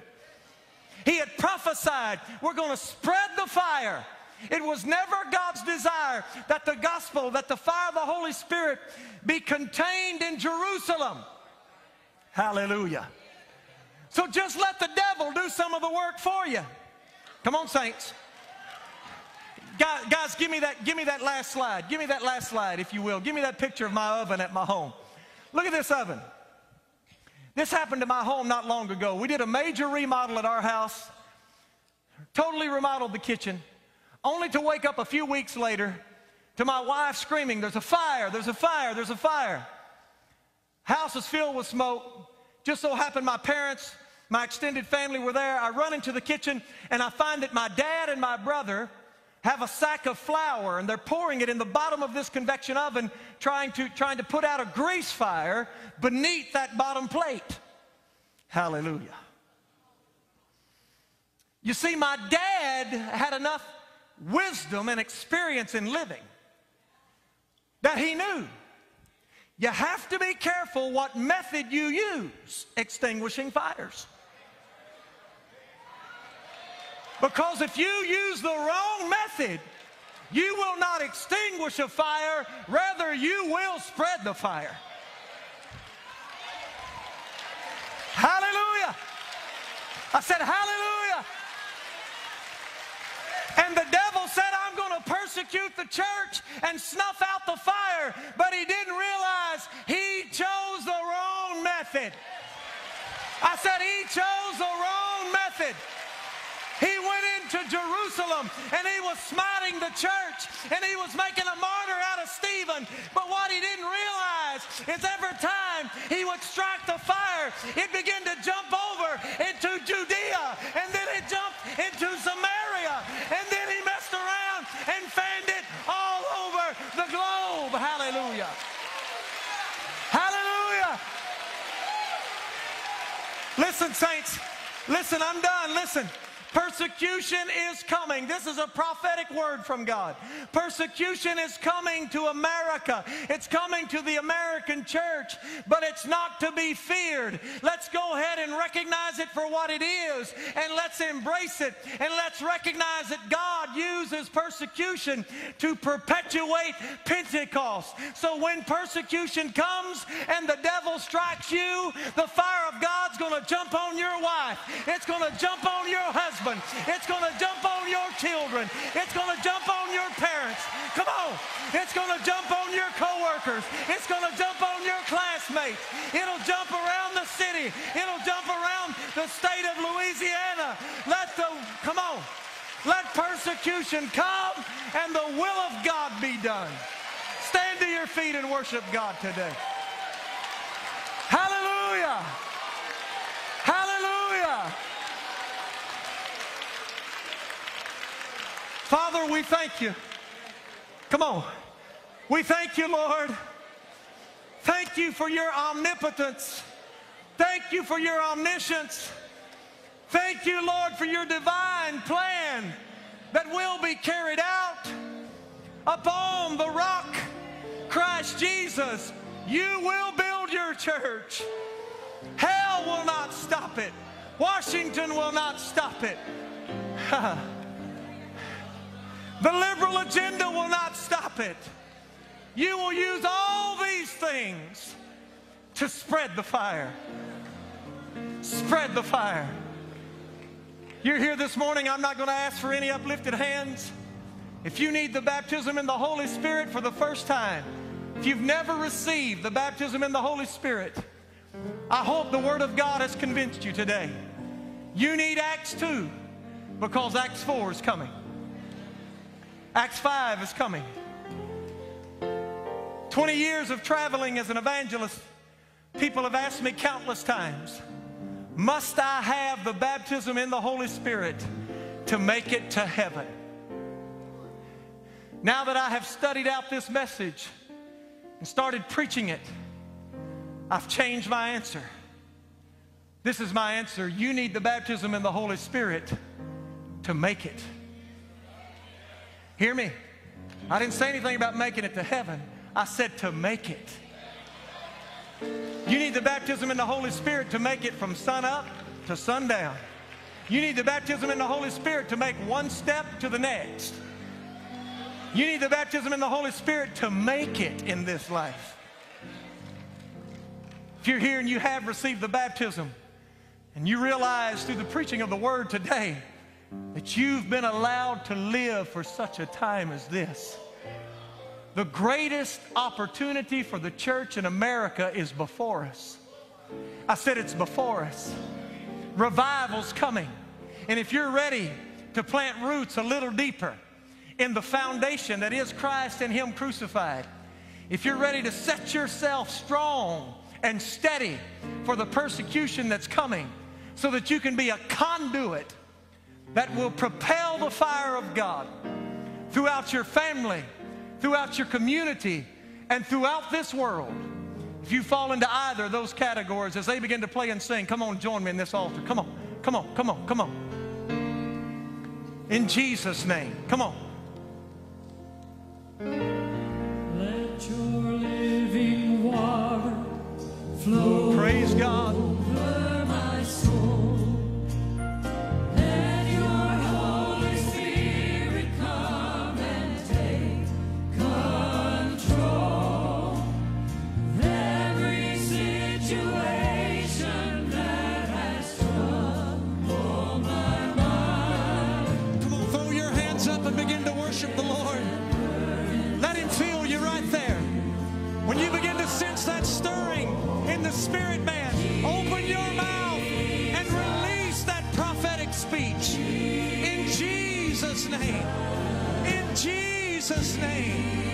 He had prophesied, we're going to spread the fire. It was never God's desire that the gospel, that the fire of the Holy Spirit be contained in Jerusalem. Hallelujah. So just let the devil do some of the work for you. Come on, saints. Guys, guys, give me that, give me that last slide. Give me that last slide, if you will. Give me that picture of my oven at my home. Look at this oven. This happened to my home not long ago. We did a major remodel at our house. Totally remodeled the kitchen. Only to wake up a few weeks later to my wife screaming, there's a fire, there's a fire, there's a fire. House is filled with smoke. Just so happened my parents, my extended family were there. I run into the kitchen and I find that my dad and my brother have a sack of flour and they're pouring it in the bottom of this convection oven, trying to, trying to put out a grease fire beneath that bottom plate. Hallelujah. You see, my dad had enough wisdom and experience in living that he knew you have to be careful what method you use extinguishing fires, because if you use the wrong method, you will not extinguish a fire, rather you will spread the fire. Hallelujah. I said hallelujah. And the devil said, I'm going to persecute persecute the church and snuff out the fire, but he didn't realize he chose the wrong method. I said he chose the wrong method. He went into Jerusalem, and he was smiting the church, and he was making a martyr out of Stephen. But what he didn't realize is every time he would strike the fire, it began to jump over into Judea, and then it jumped into Samaria, and then he messed around and fanned it all over the globe. Hallelujah. Hallelujah. Listen, saints. Listen, I'm done. Listen. Persecution is coming. This is a prophetic word from God. Persecution is coming to America. It's coming to the American church, but it's not to be feared. Let's go ahead and recognize it for what it is, and let's embrace it, and let's recognize that God uses persecution to perpetuate Pentecost. So when persecution comes and the devil strikes you, the fire of God's going to jump on your wife. It's going to jump on your husband. It's going to jump on your children. It's going to jump on your parents. Come on. It's going to jump on your coworkers. It's going to jump on your classmates. It'll jump around the city. It'll jump around the state of Louisiana. Let the, come on. Let persecution come and the will of God be done. Stand to your feet and worship God today. Hallelujah. Hallelujah. Father, we thank you. Come on. We thank you, Lord. Thank you for your omnipotence. Thank you for your omniscience. Thank you, Lord, for your divine plan that will be carried out upon the rock, Christ Jesus. You will build your church. Hell will not stop it. Washington will not stop it. The liberal agenda will not stop it. You will use all these things to spread the fire. Spread the fire. You're here this morning. I'm not going to ask for any uplifted hands. If you need the baptism in the Holy Spirit for the first time, if you've never received the baptism in the Holy Spirit, I hope the Word of God has convinced you today. You need Acts two because Acts four is coming. Acts five is coming. twenty years of traveling as an evangelist, people have asked me countless times, must I have the baptism in the Holy Spirit to make it to heaven? Now that I have studied out this message and started preaching it, I've changed my answer. This is my answer. You need the baptism in the Holy Spirit to make it. Hear me. I didn't say anything about making it to heaven. I said to make it. You need the baptism in the Holy Spirit to make it from sun up to sundown. You need the baptism in the Holy Spirit to make one step to the next. You need the baptism in the Holy Spirit to make it in this life. If you're here and you have received the baptism and you realize through the preaching of the Word today that you've been allowed to live for such a time as this. The greatest opportunity for the church in America is before us. I said it's before us. Revival's coming. And if you're ready to plant roots a little deeper in the foundation that is Christ and Him crucified, if you're ready to set yourself strong and steady for the persecution that's coming so that you can be a conduit that will propel the fire of God throughout your family, throughout your community, and throughout this world. If you fall into either of those categories, as they begin to play and sing, come on, join me in this altar. Come on, come on, come on, come on. In Jesus' name, come on. Let your living water flow. Praise God. Over my soul. Begin to worship the Lord. When you begin to sense that stirring in the spirit, man, open your mouth and release that prophetic speech. In Jesus' name. In Jesus' name.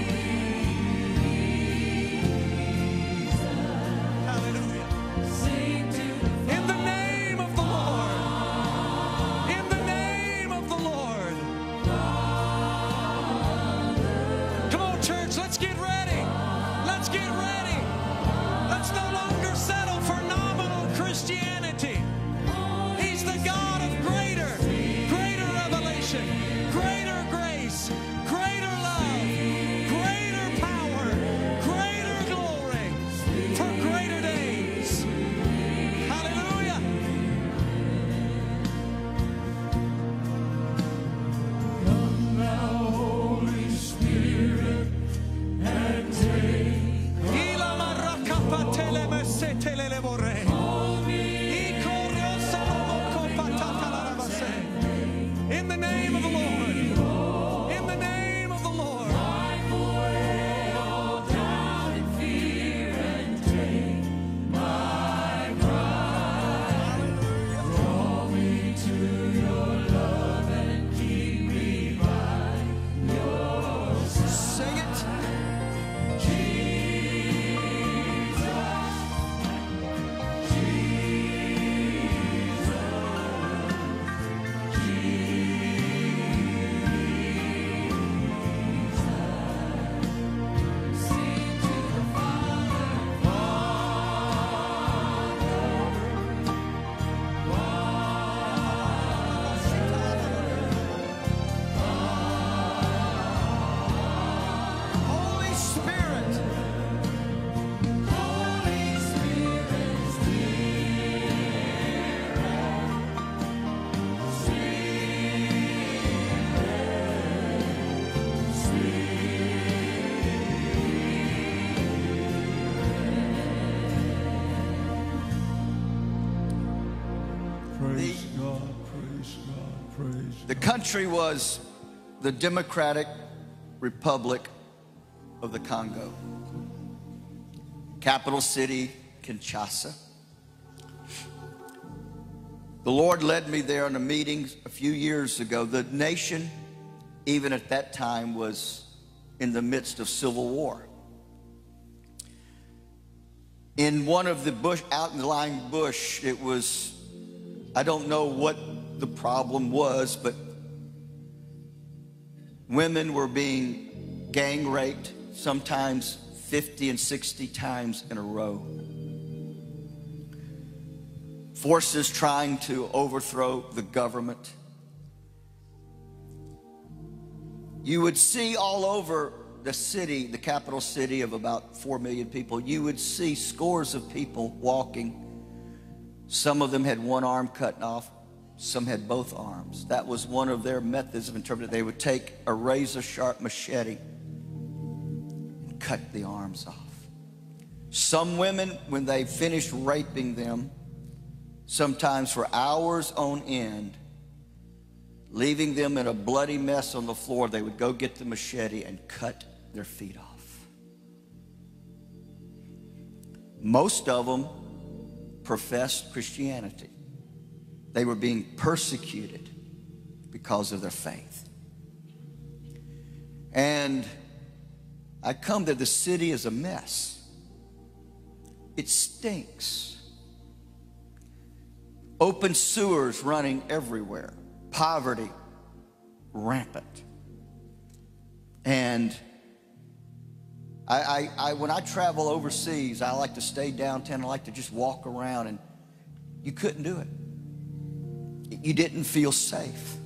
The country was the Democratic Republic of the Congo. Capital city, Kinshasa. The Lord led me there in a meeting a few years ago. The nation, even at that time, was in the midst of civil war. In one of the bush, outlying bush, it was, I don't know what the problem was, but women were being gang raped sometimes fifty and sixty times in a row. Forces trying to overthrow the government. You would see all over the city, the capital city of about four million people, you would see scores of people walking. Some of them had one arm cut off. Some had both arms. That was one of their methods of interpreting. They would take a razor-sharp machete and cut the arms off. Some women, when they finished raping them, sometimes for hours on end, leaving them in a bloody mess on the floor, they would go get the machete and cut their feet off. Most of them professed Christianity. They were being persecuted because of their faith. And I come there, the city is a mess. It stinks. Open sewers running everywhere. Poverty rampant. And I, I, I when I travel overseas, I like to stay downtown. I like to just walk around, and you couldn't do it. You didn't feel safe.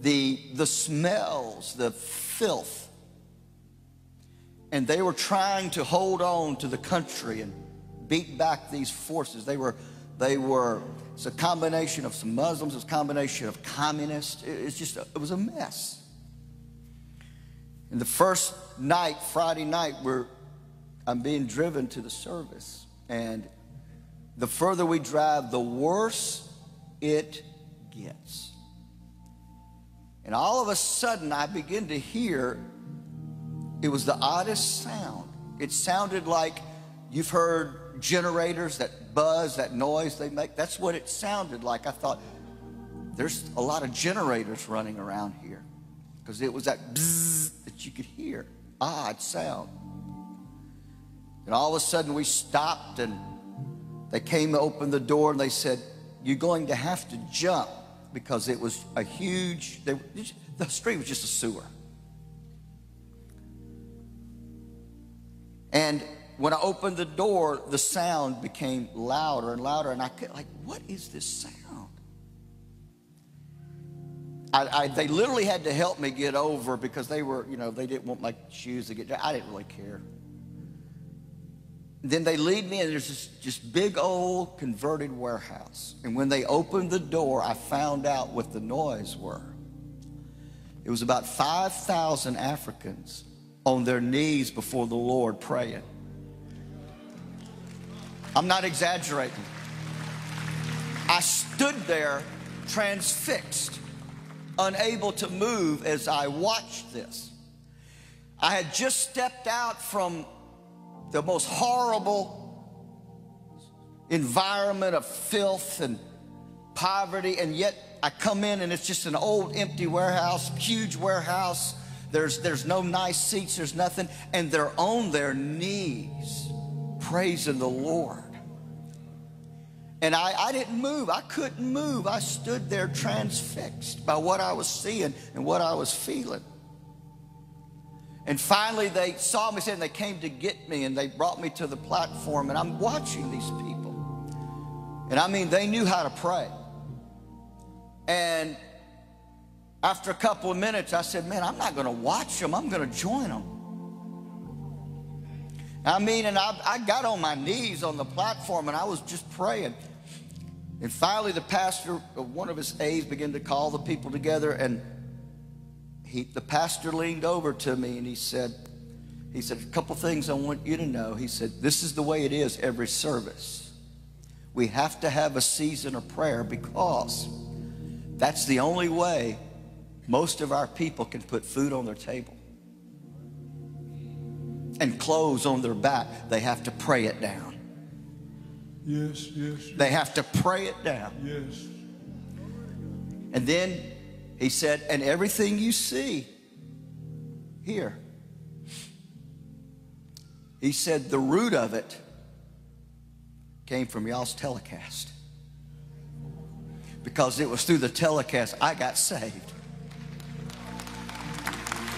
The, the smells, the filth. And they were trying to hold on to the country and beat back these forces. They were, they were, it's a combination of some Muslims, it's a combination of communists. It, it's just, a, it was a mess. And the first night, Friday night, we're, I'm being driven to the service. And the further we drive, the worse it gets. And all of a sudden I begin to hear, it was the oddest sound. It sounded like you've heard generators, that buzz, that noise they make. That's what it sounded like. I thought, there's a lot of generators running around here, because it was that bzzz that you could hear, odd sound. And all of a sudden we stopped, and they came to open the door, and they said, you're going to have to jump, because it was a huge, they, the street was just a sewer. And when I opened the door, the sound became louder and louder, and I could, like, what is this sound? I, I, they literally had to help me get over, because they were, you know, they didn't want my shoes to get dirty. I didn't really care. Then they lead me, and there's this just big old converted warehouse. And when they opened the door, I found out what the noise were. It was about five thousand Africans on their knees before the Lord praying. I'm not exaggerating. I stood there transfixed, unable to move as I watched this. I had just stepped out from the most horrible environment of filth and poverty, and yet I come in, and it's just an old empty warehouse, huge warehouse. There's, there's no nice seats, there's nothing, and they're on their knees praising the Lord. And I, I didn't move, I couldn't move. I stood there transfixed by what I was seeing and what I was feeling. And finally they saw me, and they came to get me, and they brought me to the platform, and I'm watching these people. And I mean, they knew how to pray. And after a couple of minutes, I said, man, I'm not gonna watch them, I'm gonna join them. I mean, and I, I got on my knees on the platform, and I was just praying. And finally the pastor, one of his aides, began to call the people together, and He, the pastor leaned over to me, and he said, he said, a couple things I want you to know. He said, this is the way it is every service. We have to have a season of prayer, because that's the only way most of our people can put food on their table and clothes on their back. They have to pray it down. Yes, yes, yes. They have to pray it down. Yes. And then he said, and everything you see here, he said, the root of it came from y'all's telecast, because it was through the telecast I got saved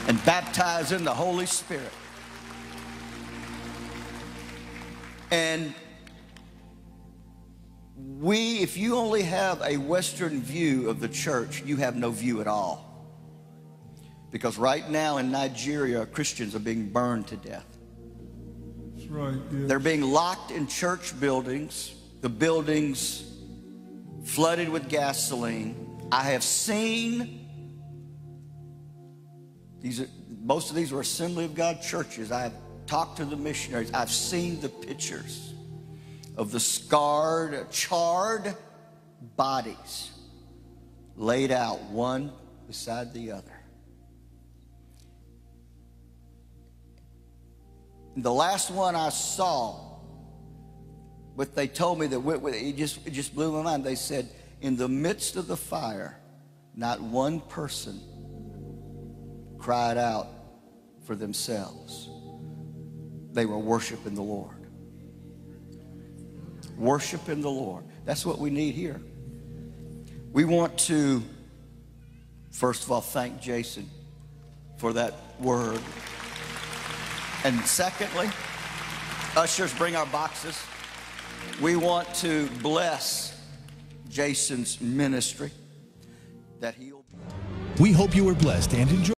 and baptized in the Holy Spirit. And we, if you only have a Western view of the church, you have no view at all. Because right now in Nigeria, Christians are being burned to death. That's right. Yes. They're being locked in church buildings, the buildings flooded with gasoline. I have seen, these are, most of these were Assembly of God churches. I have talked to the missionaries. I've seen the pictures of the scarred, charred bodies laid out one beside the other. And the last one I saw, what they told me that went with it, it just, it just blew my mind. They said, in the midst of the fire, not one person cried out for themselves. They were worshiping the Lord. Worship in the Lord. That's what we need here. We want to, first of all, thank Jason for that word. And secondly, ushers, bring our boxes. We want to bless Jason's ministry that he'll. We hope you were blessed and enjoyed.